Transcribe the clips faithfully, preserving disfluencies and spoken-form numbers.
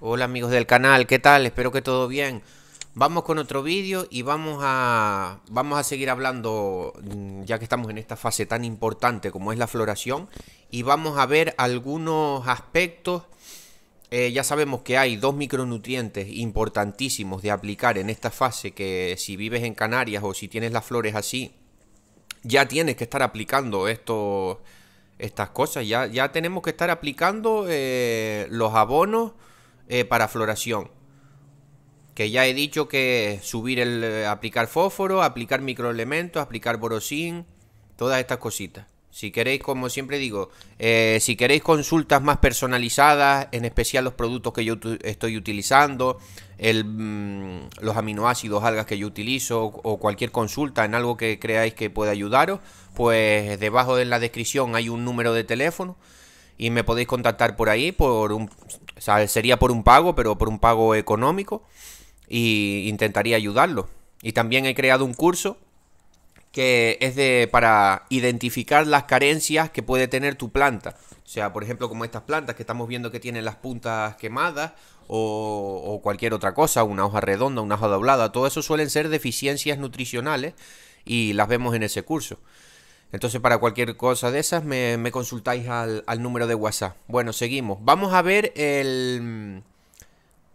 Hola amigos del canal, ¿qué tal? Espero que todo bien. Vamos con otro vídeo y vamos a, vamos a seguir hablando, ya que estamos en esta fase tan importante como es la floración, y vamos a ver algunos aspectos. Eh, ya sabemos que hay dos micronutrientes importantísimos de aplicar en esta fase, que si vives en Canarias o si tienes las flores así, ya tienes que estar aplicando estos... Estas cosas, ya, ya tenemos que estar aplicando eh, los abonos eh, para floración. Que ya he dicho que subir el... Eh, aplicar fósforo, aplicar microelementos, aplicar borosín, todas estas cositas. Si queréis, como siempre digo, eh, si queréis consultas más personalizadas, en especial los productos que yo estoy utilizando, el, mmm, los aminoácidos, algas que yo utilizo, o cualquier consulta en algo que creáis que pueda ayudaros, pues debajo de la descripción hay un número de teléfono y me podéis contactar por ahí, por un, o sea, sería por un pago, pero por un pago económico, y intentaría ayudarlo. Y también he creado un curso que es de para identificar las carencias que puede tener tu planta. O sea, por ejemplo, como estas plantas que estamos viendo que tienen las puntas quemadas o, o cualquier otra cosa, una hoja redonda, una hoja doblada, todo eso suelen ser deficiencias nutricionales y las vemos en ese curso. Entonces, para cualquier cosa de esas me, me consultáis al, al número de WhatsApp. Bueno, seguimos. Vamos a ver el...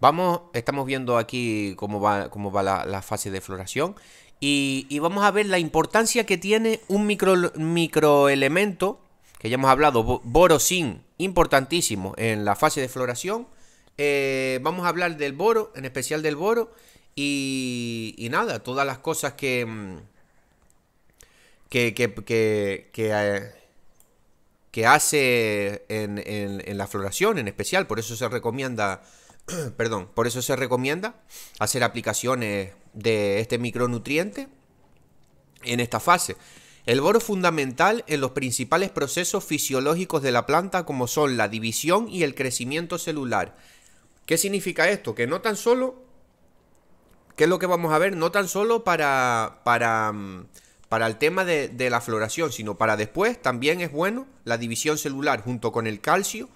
Vamos, estamos viendo aquí cómo va, cómo va la, la fase de floración. Y, y vamos a ver la importancia que tiene un micro, microelemento, que ya hemos hablado, bo, borosín, importantísimo en la fase de floración. Eh, vamos a hablar del boro, en especial del boro, y, y nada, todas las cosas que, que, que, que, que, eh, que hace en, en, en la floración en especial. Por eso se recomienda... Perdón, por eso se recomienda hacer aplicaciones de este micronutriente en esta fase. El boro es fundamental en los principales procesos fisiológicos de la planta, como son la división y el crecimiento celular. ¿Qué significa esto? Que no tan solo, ¿qué es lo que vamos a ver? No tan solo para, para, para el tema de, de la floración, sino para después también es bueno la división celular junto con el calcio,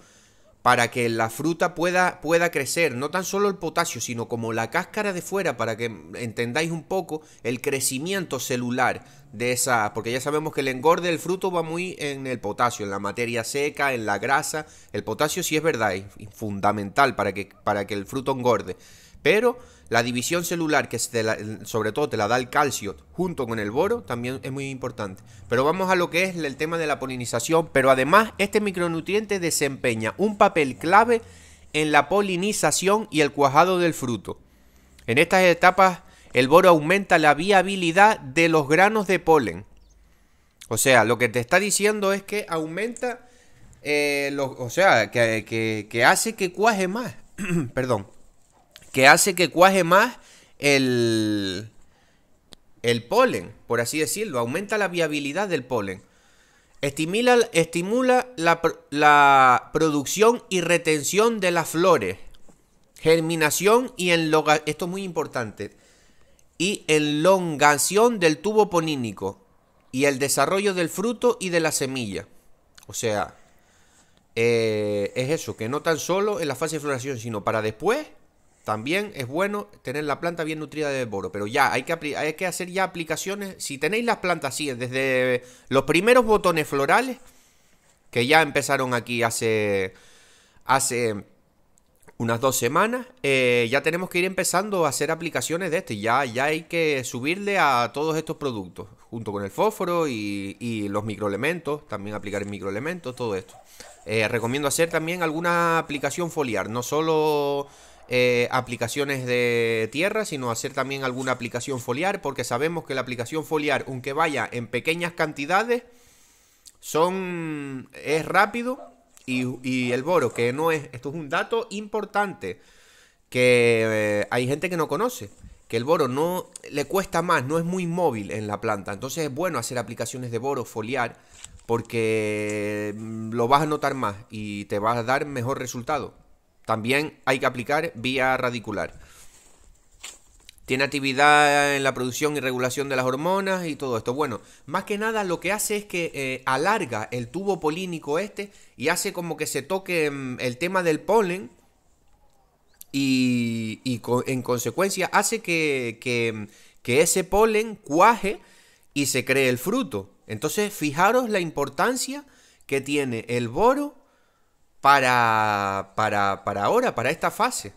para que la fruta pueda, pueda crecer, no tan solo el potasio, sino como la cáscara de fuera, para que entendáis un poco el crecimiento celular de esa... Porque ya sabemos que el engorde del fruto va muy en el potasio, en la materia seca, en la grasa. El potasio sí es verdad, es fundamental para que, para que el fruto engorde. Pero la división celular, que te la, sobre todo te la da el calcio junto con el boro, también es muy importante. Pero vamos a lo que es el tema de la polinización. Pero además este micronutriente desempeña un papel clave en la polinización y el cuajado del fruto. En estas etapas el boro aumenta la viabilidad de los granos de polen. O sea, lo que te está diciendo es que aumenta, eh, lo, o sea, que, que, que hace que cuaje más. Perdón. Que hace que cuaje más el, el polen, por así decirlo. Aumenta la viabilidad del polen. Estimula, estimula la, la producción y retención de las flores. Germinación y enlongación. Esto es muy importante. Y enlongación del tubo ponínico. Y el desarrollo del fruto y de la semilla. O sea, eh, es eso. Que no tan solo en la fase de floración, sino para después... También es bueno tener la planta bien nutrida de boro, pero ya hay que, hay que hacer ya aplicaciones. Si tenéis las plantas así, desde los primeros botones florales, que ya empezaron aquí hace, hace unas dos semanas, eh, ya tenemos que ir empezando a hacer aplicaciones de este. Ya, ya hay que subirle a todos estos productos, junto con el fósforo y, y los microelementos, también aplicar microelementos, todo esto. Eh, recomiendo hacer también alguna aplicación foliar, no solo... Eh, aplicaciones de tierra, sino hacer también alguna aplicación foliar, porque sabemos que la aplicación foliar, aunque vaya en pequeñas cantidades, son es rápido. Y, y el boro, que no es... Esto es un dato importante que eh, hay gente que no conoce, que el boro no le cuesta más, no es muy móvil en la planta. Entonces es bueno hacer aplicaciones de boro foliar, porque lo vas a notar más y te vas a dar mejor resultado. También hay que aplicar vía radicular. Tiene actividad en la producción y regulación de las hormonas y todo esto. Bueno, más que nada lo que hace es que eh, alarga el tubo polínico este y hace como que se toque el tema del polen y, y con, en consecuencia hace que, que, que ese polen cuaje y se cree el fruto. Entonces, fijaros la importancia que tiene el boro para, para, para ahora, para esta fase.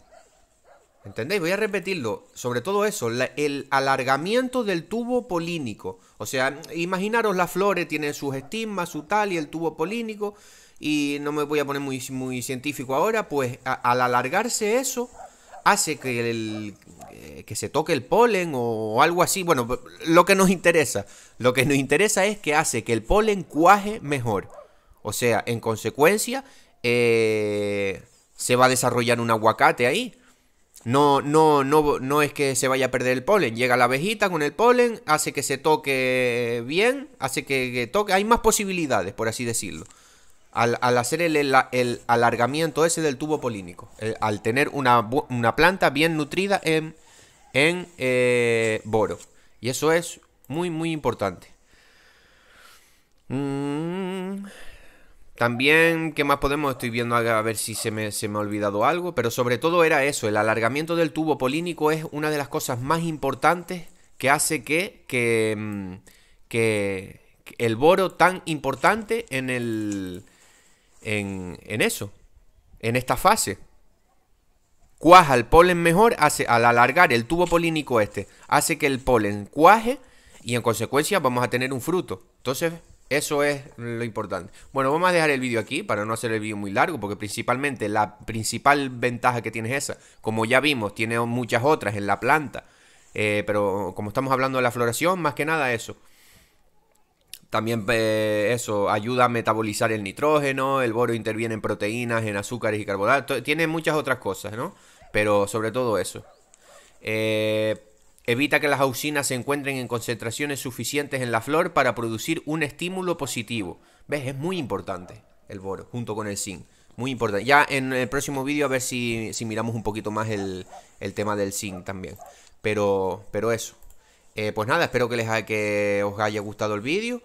¿Entendéis? Voy a repetirlo. Sobre todo eso, la, el alargamiento del tubo polínico. O sea, imaginaros las flores, tienen sus estigmas, su tal, y el tubo polínico. Y no me voy a poner muy, muy científico ahora. Pues a, al alargarse eso, hace que, el, que se toque el polen o algo así. Bueno, lo que nos interesa. Lo que nos interesa es que hace que el polen cuaje mejor. O sea, en consecuencia, eh, se va a desarrollar un aguacate ahí. No, no, no, no es que se vaya a perder el polen. Llega la abejita con el polen, hace que se toque bien, hace que, que toque. Hay más posibilidades, por así decirlo, al, al hacer el, el, el alargamiento ese del tubo polínico, el, al tener una, una planta bien nutrida en, en eh, boro. Y eso es muy, muy importante. Mmm... También, ¿qué más podemos? Estoy viendo a ver si se me, se me ha olvidado algo. Pero sobre todo era eso, el alargamiento del tubo polínico es una de las cosas más importantes que hace que, que, que el boro tan importante en, el, en, en eso, en esta fase. Cuaja el polen mejor, hace, al alargar el tubo polínico este, hace que el polen cuaje y en consecuencia vamos a tener un fruto. Entonces, eso es lo importante. Bueno, vamos a dejar el vídeo aquí para no hacer el vídeo muy largo, porque principalmente la principal ventaja que tiene es esa. Como ya vimos, tiene muchas otras en la planta, eh, pero como estamos hablando de la floración, más que nada eso. También eh, eso ayuda a metabolizar el nitrógeno, el boro interviene en proteínas, en azúcares y carbohidratos. Tiene muchas otras cosas, ¿no? Pero sobre todo eso. Eh... Evita que las auxinas se encuentren en concentraciones suficientes en la flor para producir un estímulo positivo. ¿Ves? Es muy importante el boro junto con el zinc. Muy importante. Ya en el próximo vídeo a ver si, si miramos un poquito más el, el tema del zinc también. Pero, pero eso. Eh, pues nada, espero que, les ha, que os haya gustado el vídeo.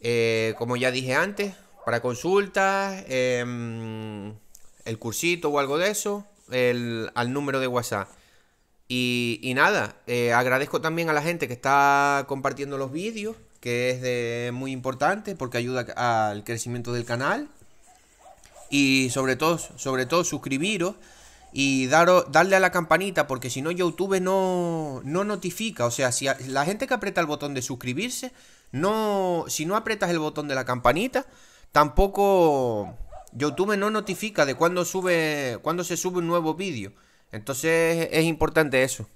Eh, como ya dije antes, para consultas, eh, el cursito o algo de eso, el, al número de WhatsApp. Y, y nada, eh, agradezco también a la gente que está compartiendo los vídeos, que es de, muy importante porque ayuda al crecimiento del canal. Y sobre todo, sobre todo suscribiros y daros, darle a la campanita, porque si no YouTube no, no notifica. O sea, si a, la gente que aprieta el botón de suscribirse, no, si no aprietas el botón de la campanita, tampoco YouTube no notifica de cuándo sube, cuándo se sube un nuevo vídeo. Entonces es importante eso.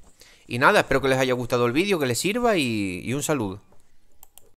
Y nada, espero que les haya gustado el vídeo, que les sirva y, y un saludo.